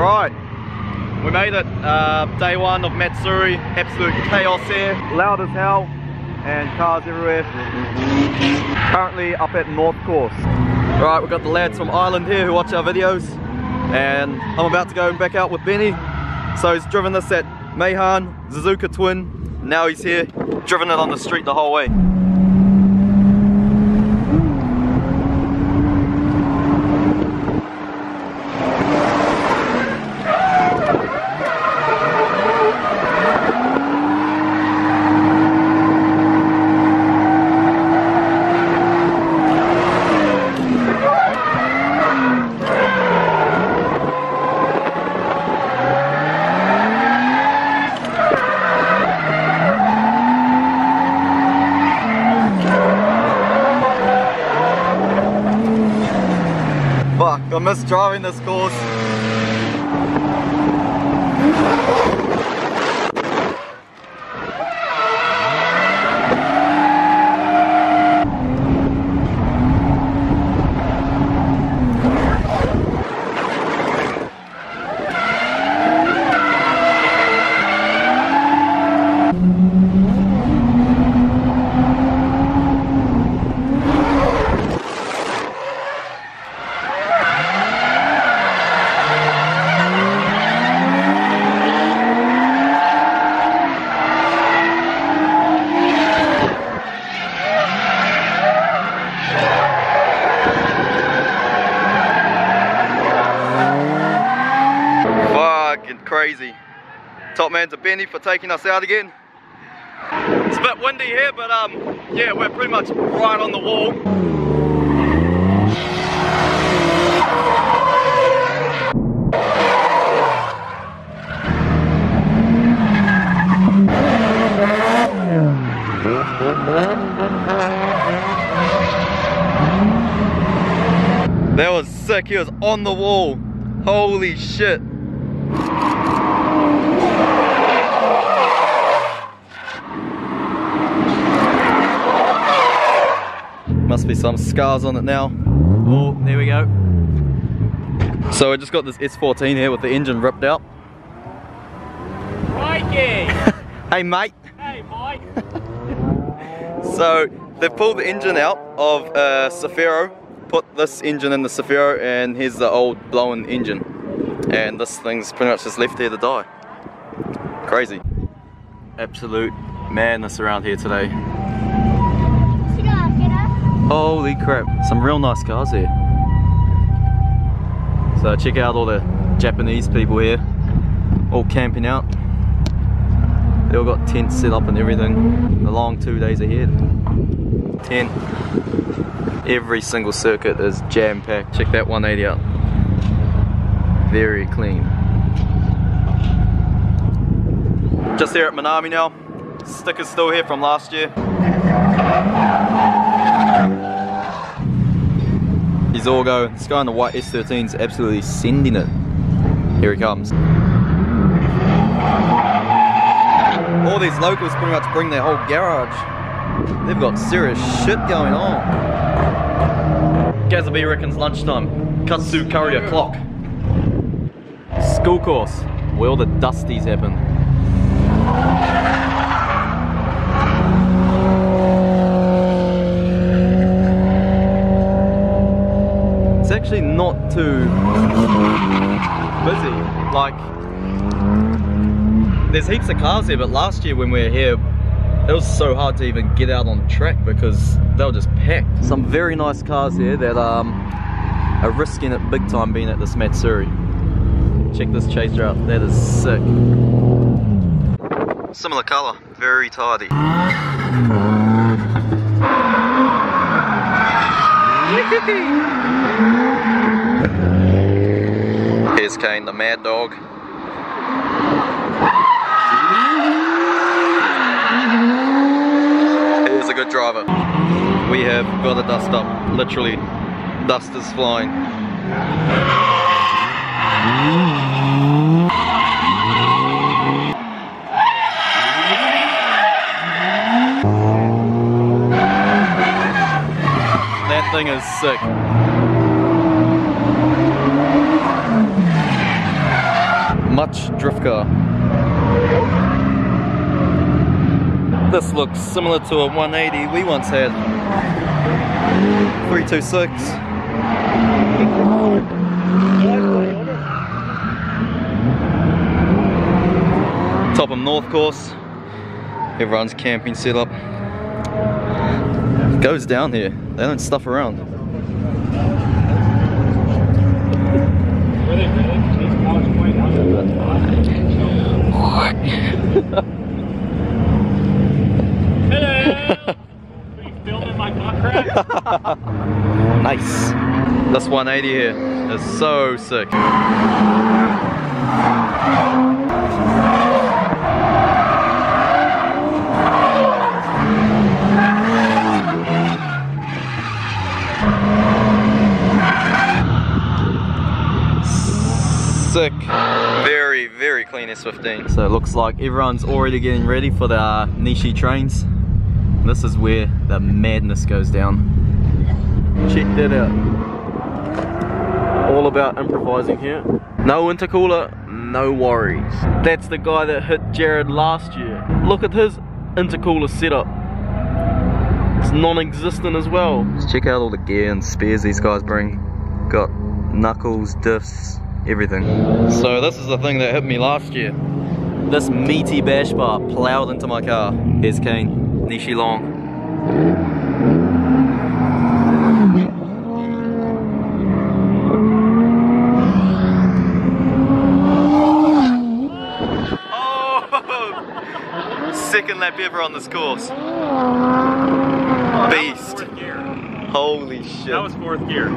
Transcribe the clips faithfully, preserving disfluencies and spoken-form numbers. Alright, we made it. Uh, day one of Matsuri. Absolute chaos here. Loud as hell and cars everywhere. Currently up at North Course. Alright, we've got the lads from Ireland here who watch our videos. And I'm about to go back out with Benny. So he's driven this at Meihan, Suzuka Twin. Now he's here, driven it on the street the whole way. I miss driving this course. Crazy. Top man to Benny for taking us out again. It's a bit windy here, but um, yeah, we're pretty much right on the wall. That was sick. He was on the wall. Holy shit. Must be some scars on it now. Oh, there we go. So I just got this S fourteen here with the engine ripped out. Mikey! Hey mate! Hey Mike! So they've pulled the engine out of uh, Cefiro, put this engine in the Cefiro, and here's the old blown engine. And this thing's pretty much just left here to die. Crazy. Absolute madness around here today. Holy crap, some real nice cars here. So check out all the Japanese people here, all camping out. They all got tents set up and everything. The long two days ahead. Ten. Every single circuit is jam-packed. Check that one eighty out. Very clean. Just here at Minami now. Sticker's still here from last year. Zorgo, this guy in the white S thirteen is absolutely sending it. Here he comes. All these locals pretty much bring their whole garage. They've got serious shit going on. Gazabi reckons lunchtime. Katsu curry o'clock. School course, where all the dusties happen. Actually not too busy, like there's heaps of cars here, but last year when we were here it was so hard to even get out on track because they were just packed. Some very nice cars here that um, are risking it big time being at this Matsuri. Check this chaser out, that is sick. Similar colour, very tidy. Here's Kane, the mad dog. Here's a good driver. We have got to dust up, literally. Dust is flying. That thing is sick. much drift car. This looks similar to a one eighty we once had. three two six. Topham North course. Everyone's camping set up. It goes down here. They don't stuff around. Hello! Are you filming my butt crack? Nice. This one eighty here is so sick. Sick. Very, very clean S fifteen. So it looks like everyone's already getting ready for the uh, Nishi trains. This is where the madness goes down. Check that out. All about improvising here. No intercooler, no worries. That's the guy that hit Jared last year. Look at his intercooler setup. It's non-existent as well. Let's check out all the gear and spares these guys bring. Got knuckles, diffs, everything. So this is the thing that hit me last year. This meaty bash bar plowed into my car. Here's Kane, Nishi long. Oh! Second lap ever on this course. Beast. Holy shit. That was fourth gear.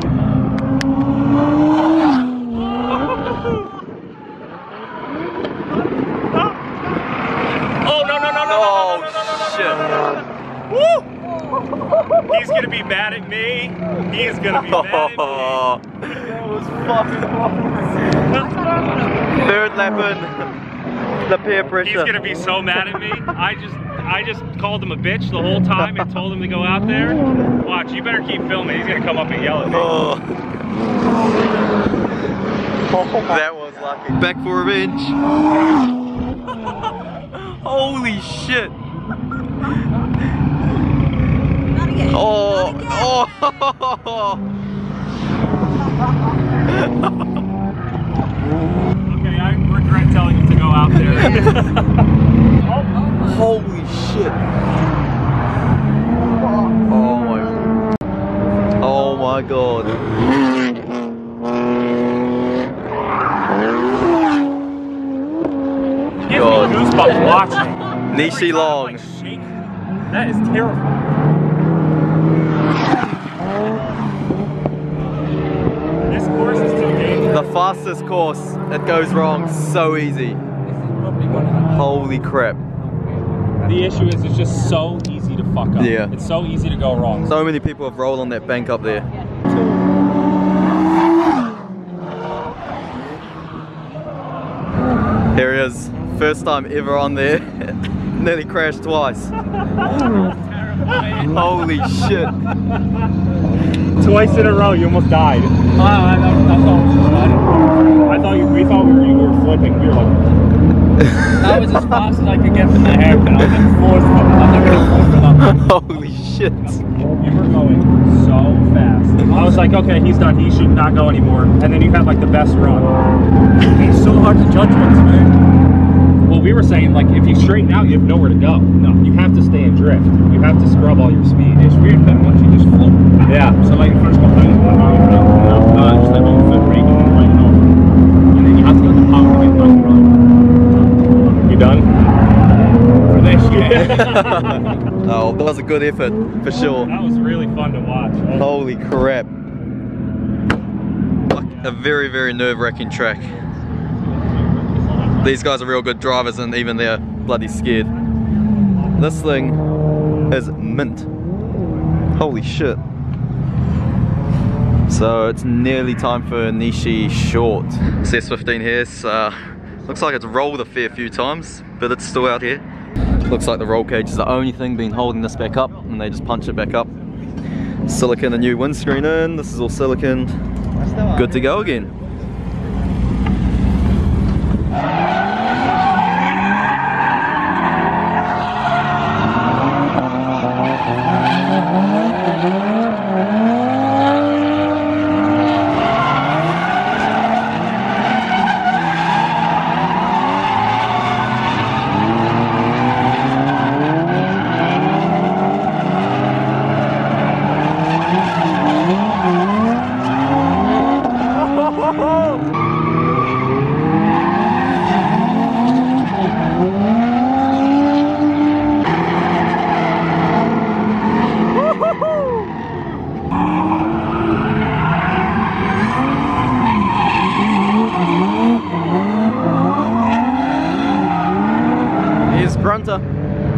He's gonna be mad at me. He is gonna be mad at me. That was fucking awesome. Third lap in. The peer pressure. He's gonna be so mad at me. I just, I just called him a bitch the whole time and told him to go out there. Watch, you better keep filming. He's gonna come up and yell at me. Oh. Oh, that was lucky. Back for revenge. Holy shit. Oh, oh! Okay, I regret telling him to go out there. Oh, holy shit! Oh my! Oh my god! It gives god. me goosebumps watching. Nishi long. Like, that is terrible. Fastest course, it goes wrong so easy. Holy crap. The issue is it's just so easy to fuck up. Yeah. It's so easy to go wrong. So many people have rolled on that bank up there. Here he is, first time ever on there. Nearly crashed twice. Holy shit. Twice in a row, you almost died. Oh, I, I, I, thought, I thought you we thought we were, you were flipping. We were like... That was as fast as I could get from the haircut. I was like, forced up. I'm not going to force it up. Holy shit. You were going so fast. I was like, okay, he's done. He should not go anymore. And then you had like the best run. It's so hard to judge ones, man. Well, we were saying, like, if you straighten out, you have nowhere to go. No, you have to stay in drift. You have to scrub all your speed. It's weird that once you just float. Yeah. So like first couple times, no, no, just like on the foot brake and then lighten off. And then you have to go to the power to make the run. You done? For this year. Oh, that was a good effort, for sure. That was really fun to watch. Right? Holy crap. Like a very, very nerve-wracking track. These guys are real good drivers and even they're bloody scared. This thing is mint. Holy shit. So it's nearly time for Nishi short. S fifteen here, so looks like it's rolled a fair few times, but it's still out here. Looks like the roll cage is the only thing being holding this back up, and they just punch it back up. Silicon, a new windscreen in, this is all silicon. Good to go again.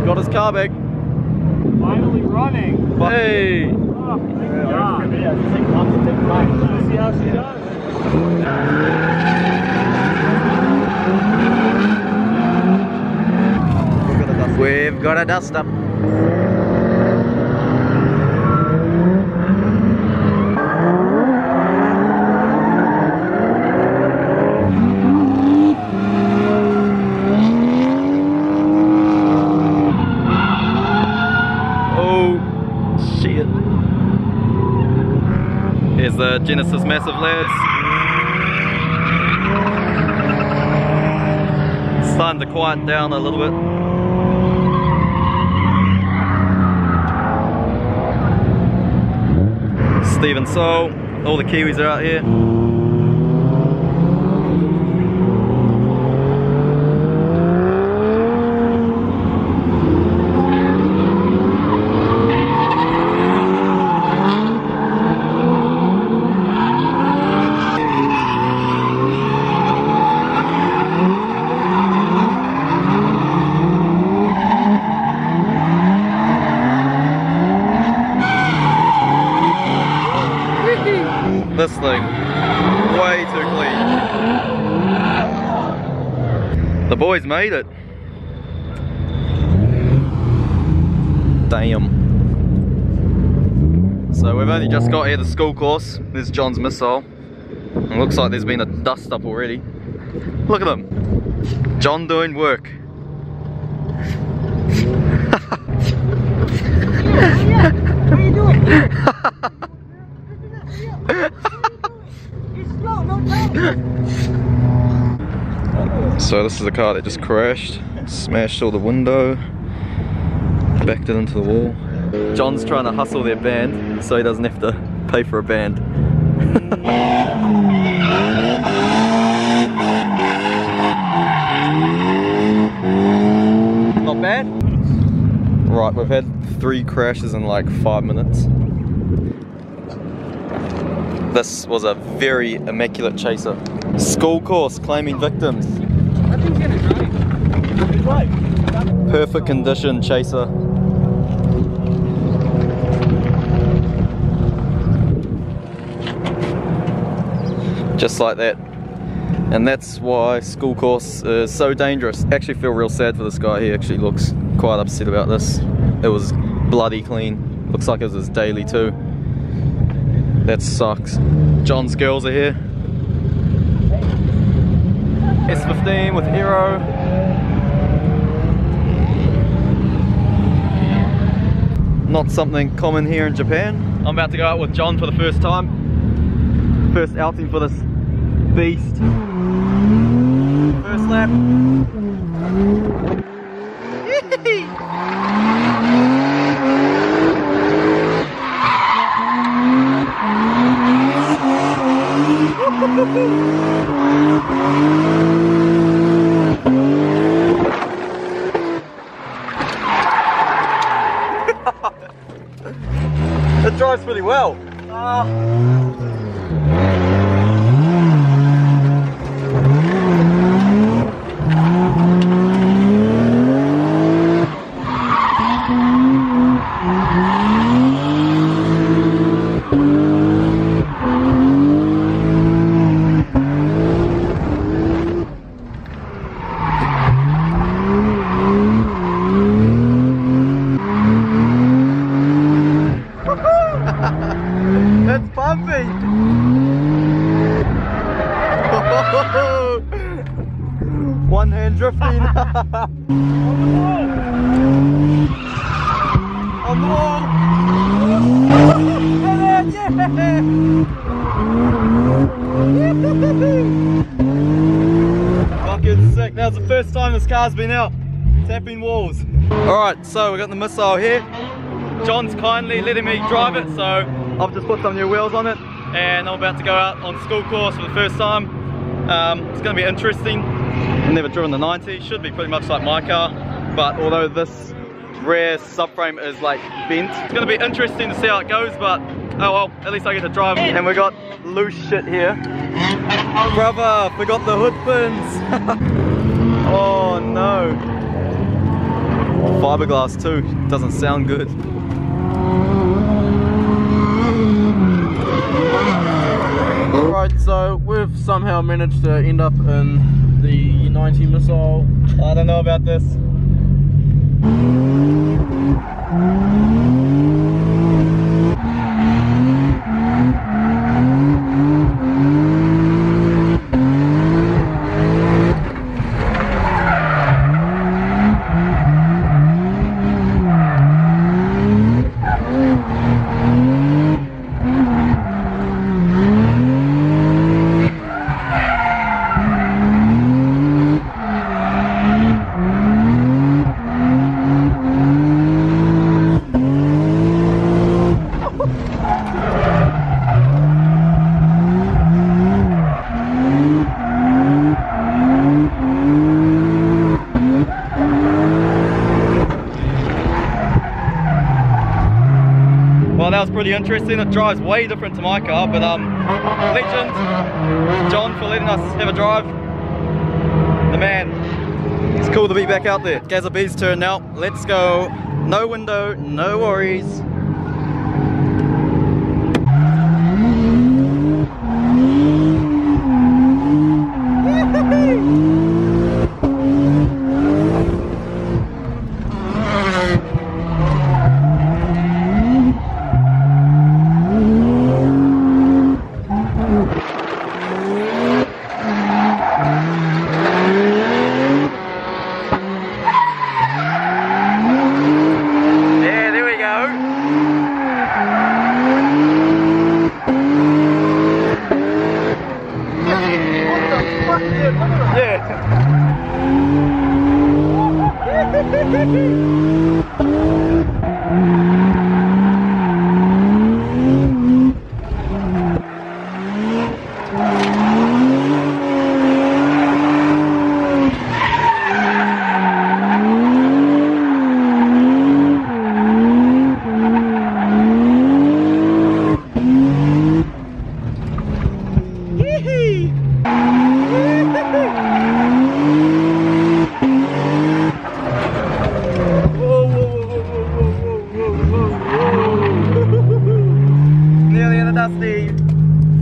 Got his car back. Finally running. Hey. Oh, yeah. Yeah. Let's see how she does. We've got a dust up. The Genesis Massive Labs. Starting to quiet down a little bit. Steven Soul, all the Kiwis are out here. This thing, way too clean. The boys made it. Damn. So we've only just got here to the school course. There's John's missile. It looks like there's been a dust up already. Look at them. John doing work. Yeah, yeah. What are you doing? So this is the car that just crashed, smashed all the window, backed it into the wall. John's trying to hustle their band so he doesn't have to pay for a band. Not bad. Right, we've had three crashes in like five minutes. This was a very immaculate chaser. School course claiming victims. Perfect condition chaser. Just like that. And that's why school course is so dangerous. I actually feel real sad for this guy. He actually looks quite upset about this. It was bloody clean. Looks like it was his daily too. That sucks. John's girls are here. S fifteen with Aero. Not something common here in Japan. I'm about to go out with John for the first time. First outing for this beast. First lap. It drives pretty well. Uh. One hand drifting. On the wall. On the wall. Fucking sick. Now it's the first time this car's been out. Tapping walls. Alright, so we got the missile here. John's kindly letting me drive it, so I've just put some new wheels on it. And I'm about to go out on school course for the first time. Um, it's going to be interesting. I've never driven the ninety, should be pretty much like my car, but although this rear subframe is like bent, it's going to be interesting to see how it goes, but oh well, at least I get to drive. And we got loose shit here. Oh brother, forgot the hood pins. Oh no. Fiberglass too, doesn't sound good. Alright, so we've somehow managed to end up in the ninety missile. I don't know about this. Pretty interesting. It drives way different to my car, but um, legend John for letting us have a drive. The man. It's cool to be back out there. Gazza B's turn now. Let's go. No window, no worries.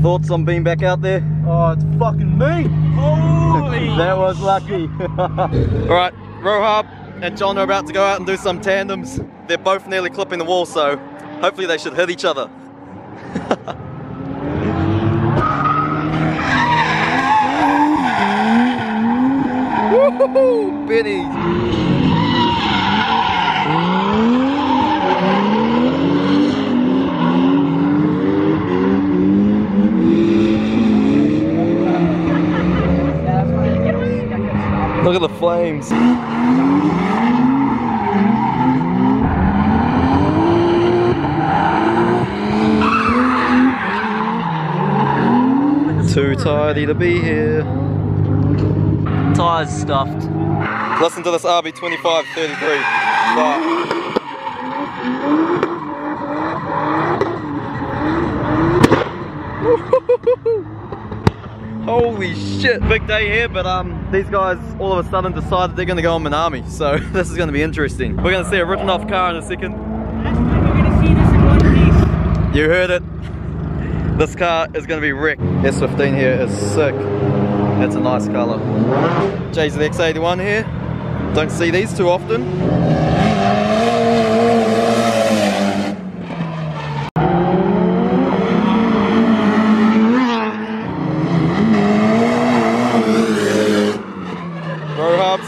Thoughts on being back out there? Oh, it's fucking me! Holy! That was lucky. Alright, Rohab and John are about to go out and do some tandems. They're both nearly clipping the wall, so hopefully they should hit each other. Woohoo! Benny! Look at the flames. Too tidy to be here. Tires stuffed. Listen to this R B twenty-five thirty-three. Wow. Holy shit, big day here, but um, these guys all of a sudden decided they're gonna go on Minami, so this is gonna be interesting. We're gonna see a written off car in a second. That's when we're gonna see this in one piece. You heard it. This car is gonna be wrecked. S fifteen here is sick. That's a nice color. J Z X eighty-one here. Don't see these too often.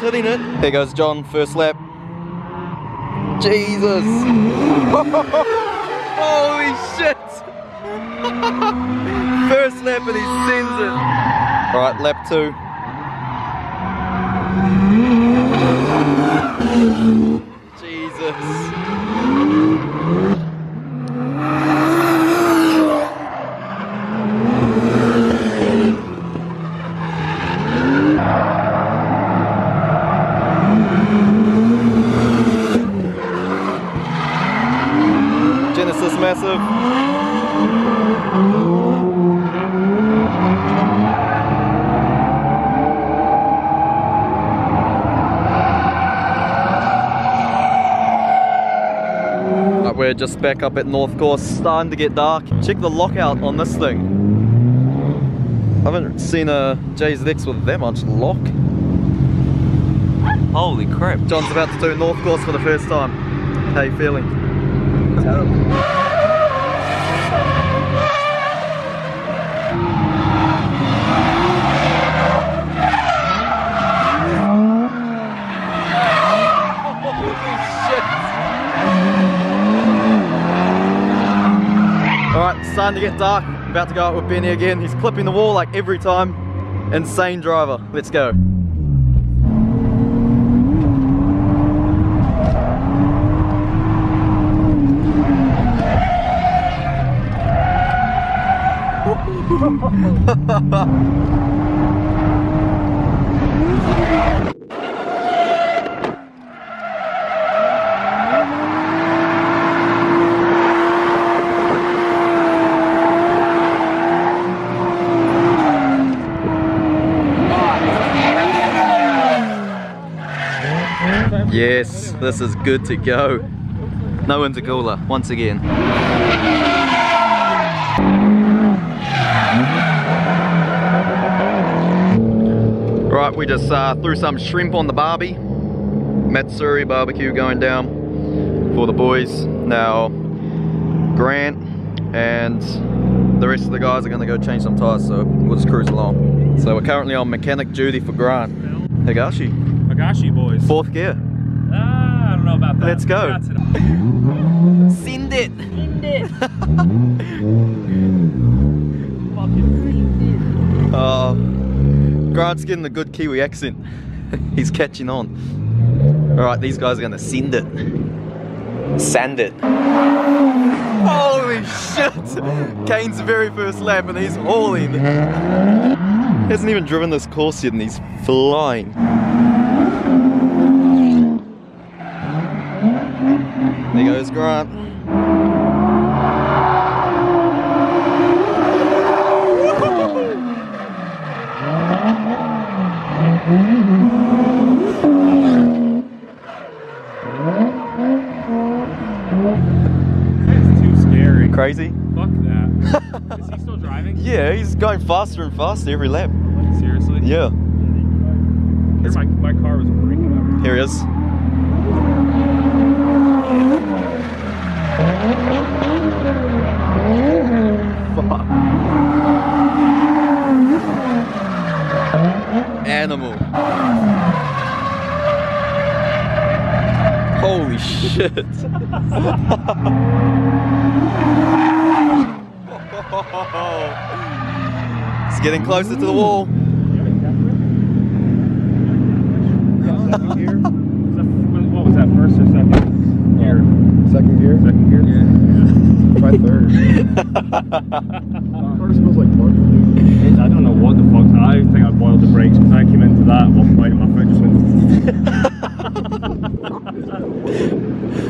Hitting it. There goes John, first lap. Jesus! Holy shit! First lap and he sends it. Alright, lap two. Jesus. Massive. we're just back up at North Course. Starting to get dark. Check the lockout on this thing. I haven't seen a J Z X with that much lock. Holy crap. John's about to do North Course for the first time. How you feeling? Terrible. Starting to get dark, about to go out with Benny again. He's clipping the wall like every time. Insane driver, let's go. Yes, this is good to go. No intercooler, once again. Right, we just uh, threw some shrimp on the barbie. Matsuri barbecue going down for the boys. Now, Grant and the rest of the guys are gonna go change some tires, so we'll just cruise along. So we're currently on mechanic duty for Grant. Higashi. Higashi, boys. Fourth gear. Ah, I don't know about that. Let's go. Send it. Send it. Oh, Grant's getting a good Kiwi accent. He's catching on. All right, these guys are gonna send it. Sand it. Holy shit! Kane's very first lap, and he's hauling. He hasn't even driven this course yet, and he's flying. There goes Grant. That's too scary. Crazy? Fuck that. Is he still driving? Yeah, he's going faster and faster every lap. Like, seriously? Yeah. Here, my, my car was breaking up. Here he is. Animal. Holy shit. It's getting closer to the wall. What was that, first or second? Gear. Second gear? Second gear? Yeah. Try third. Car smells like barbecue. I don't know what the fuck. I think I boiled the brakes because I came into that at one point and my foot just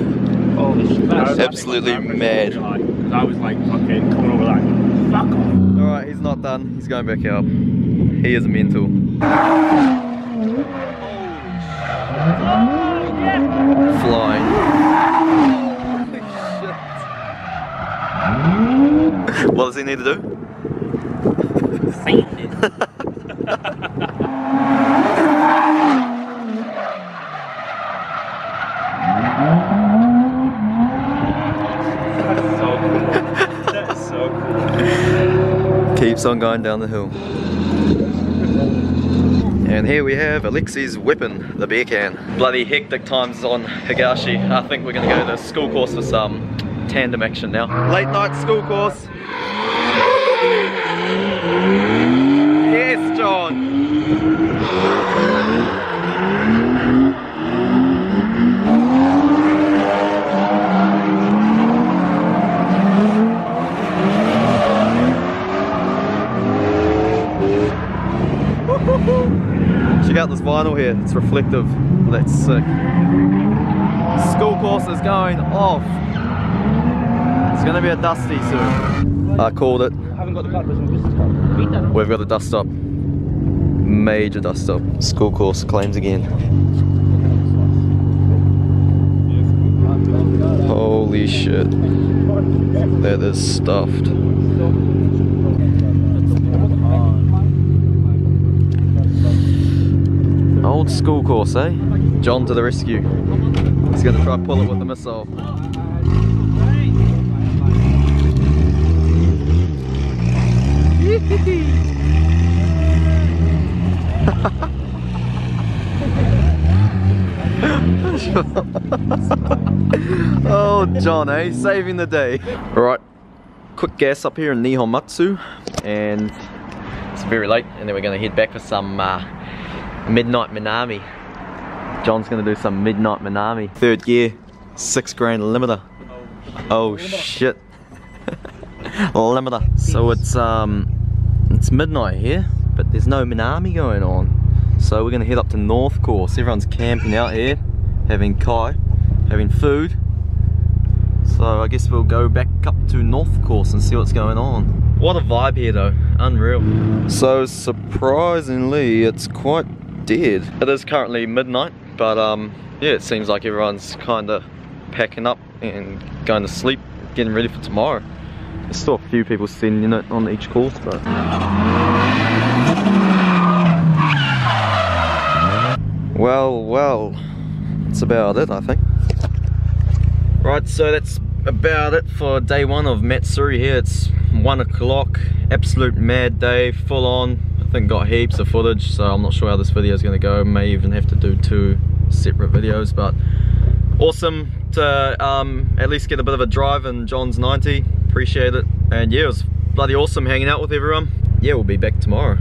went. Holy shit. That's absolutely I mad. Because I was like, okay, coming over that. Fuck off. Alright, he's not done. He's going back out. He is mental. Holy shit. Flying. Holy shit. What does he need to do? Sand it. That's so cool. That's so cool. Keeps on going down the hill. And here we have Alexi's weapon, the beer can. Bloody hectic times on Higashi. I think we're gonna go to the school course for some tandem action now. Late night school course. Yes, John. Check out this vinyl here, it's reflective. That's sick. School course is going off. It's gonna be a dusty soon. I called it. I haven't got the card, but we've got a dust up. Major dust up. School course claims again. Holy Holy shit. That is stuffed. Old school course, eh? John to the rescue. He's gonna try pull it with the missile. Oh, John, eh? Saving the day. Alright, quick gas up here in Nihomatsu, and it's very late, and then we're gonna head back for some uh, midnight Minami. John's gonna do some midnight Minami. Third gear, six grand limiter. Oh shit. Limiter. So it's um it's midnight here, but there's no Minami going on. So we're gonna head up to North Course. Everyone's camping out here, having kai, having food. So I guess we'll go back up to North Course and see what's going on. What a vibe here though, unreal. So surprisingly, it's quite dead. It is currently midnight, but um, yeah, it seems like everyone's kind of packing up and going to sleep, getting ready for tomorrow. There's still a few people sending it on each course, but... Well, well, that's about it, I think. Right, so that's about it for day one of Matsuri here. It's one o'clock, absolute mad day, full on. I think got heaps of footage, so I'm not sure how this video is gonna go. May even have to do two separate videos, but awesome to um, at least get a bit of a drive in John's ninety. Appreciate it, and yeah, it was bloody awesome hanging out with everyone. Yeah, we'll be back tomorrow.